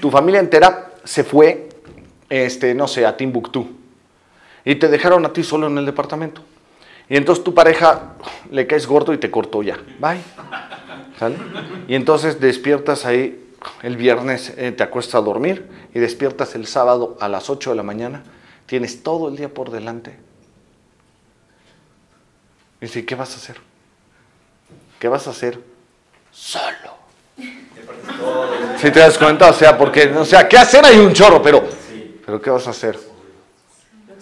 tu familia entera se fue, no sé, a Timbuktu, y te dejaron a ti solo en el departamento. Y entonces tu pareja le caes gordo y te cortó ya. Bye. ¿Sale? Y entonces despiertas ahí el viernes, te acuestas a dormir y despiertas el sábado a las 8 de la mañana. Tienes todo el día por delante. Y dices, ¿qué vas a hacer? ¿Qué vas a hacer? Solo. Si te das cuenta, o sea, porque, o sea, ¿qué hacer? Hay un chorro, pero ¿qué vas a hacer?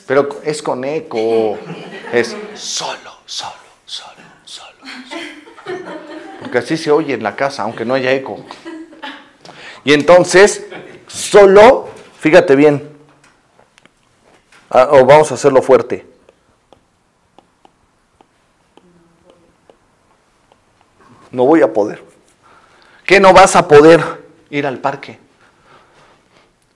Pero es con eco. Es solo, solo, solo, solo, solo. Porque así se oye en la casa, aunque no haya eco. Y entonces, solo, fíjate bien, o vamos a hacerlo fuerte. No voy a poder. ¿Qué no vas a poder? Ir al parque.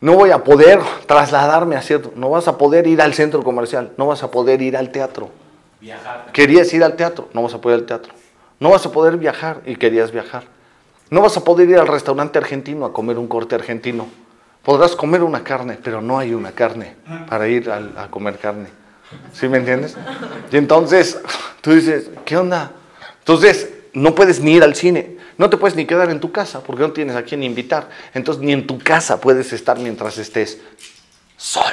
No voy a poder trasladarme a cierto. No vas a poder ir al centro comercial. No vas a poder ir al teatro. Viajar. Querías ir al teatro. No vas a poder ir al teatro. No vas a poder viajar y querías viajar. No vas a poder ir al restaurante argentino a comer un corte argentino. Podrás comer una carne, pero no hay una carne para ir a comer carne. ¿Sí me entiendes? Y entonces tú dices, ¿qué onda? Entonces no puedes ni ir al cine. No te puedes ni quedar en tu casa porque no tienes a quién invitar. Entonces ni en tu casa puedes estar mientras estés solo.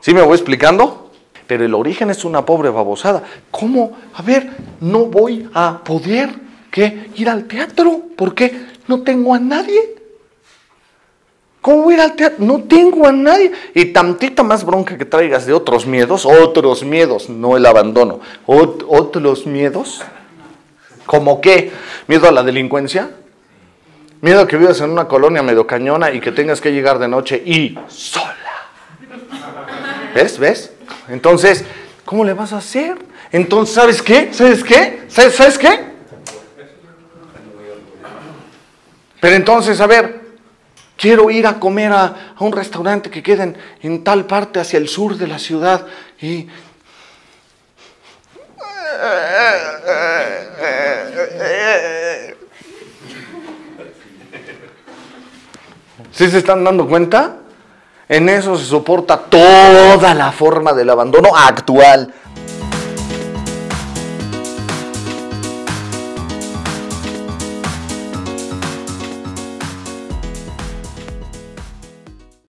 ¿Sí me voy explicando? Pero el origen es una pobre babosada. ¿Cómo? A ver, no voy a poder ¿qué? Ir al teatro porque no tengo a nadie. ¿Cómo voy a ir al teatro? No tengo a nadie. Y tantita más bronca que traigas de otros miedos, no el abandono. Otros miedos. ¿Cómo qué? ¿Miedo a la delincuencia? ¿Miedo a que vivas en una colonia medio cañona y que tengas que llegar de noche y sola? ¿Ves? ¿Ves? Entonces, ¿cómo le vas a hacer? Entonces, ¿sabes qué? ¿Sabes qué? ¿Sabes qué? Pero entonces, a ver, quiero ir a comer a un restaurante que quede en tal parte hacia el sur de la ciudad y... ¿Sí se están dando cuenta? En eso se soporta toda la forma del abandono actual.